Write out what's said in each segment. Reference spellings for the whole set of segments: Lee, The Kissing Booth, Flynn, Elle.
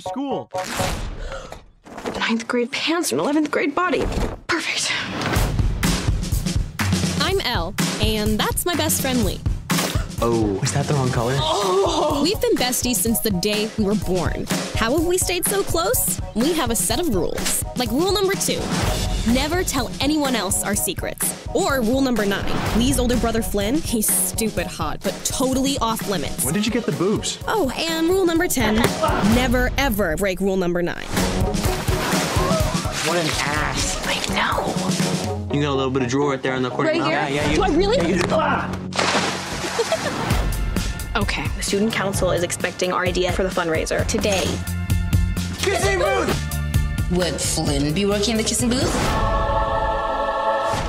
for school. 9th grade pants and 11th grade body. Perfect. I'm Elle, and that's my best friend Lee. Oh, is that the wrong color? Oh. We've been besties since the day we were born. How have we stayed so close? We have a set of rules. Like rule number 2, never tell anyone else our secrets. Or rule number 9, Lee's older brother Flynn, he's stupid hot, but totally off limits. When did you get the boobs? Oh, and rule number 10, never ever break rule number 9. What an ass. I know. You got a little bit of drool right there in the corner. Right here? Yeah. Do I really? Okay, the student council is expecting our idea for the fundraiser today. Kissing Booth! Would Flynn be working in the Kissing Booth?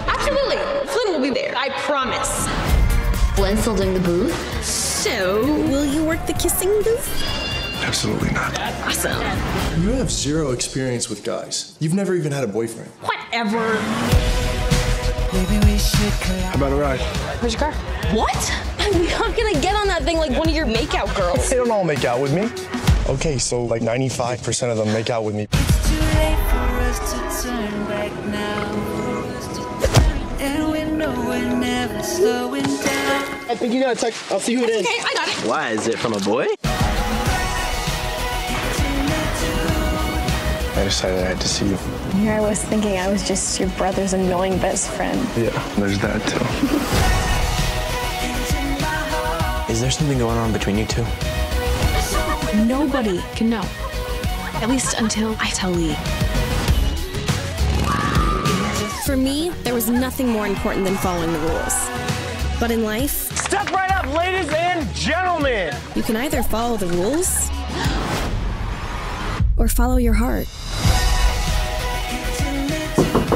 Absolutely! Flynn will be there, I promise. Flynn's still doing the booth? So, will you work the Kissing Booth? Absolutely not. Awesome. You have zero experience with guys. You've never even had a boyfriend. Whatever. Maybe we should collide. How about a ride? Where's your car? What? I'm not gonna get on that thing like one of your makeout girls. They don't all make out with me. Okay, so like 95% of them make out with me. It's too late for us to turn back now. And we know we're never slowing down. I think you got a text. I'll see who it is. Okay, I got it. Why is it from a boy? I decided I had to see you. Here I was thinking I was just your brother's annoying best friend. Yeah, there's that too. Is there something going on between you two? Nobody can know. At least until I tell Lee. For me, there was nothing more important than following the rules. But in life... Step right up, ladies and gentlemen! You can either follow the rules... or follow your heart.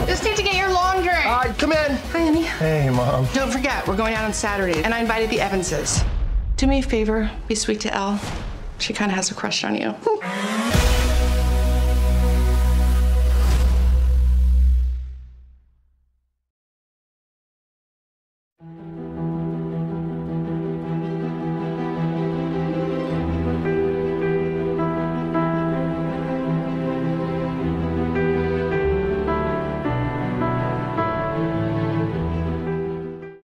Just need to get your long drink. All right, come in. Hi, honey. Hey, Mom. Don't forget, we're going out on Saturday, and I invited the Evanses. Do me a favor, be sweet to Elle. She kind of has a crush on you.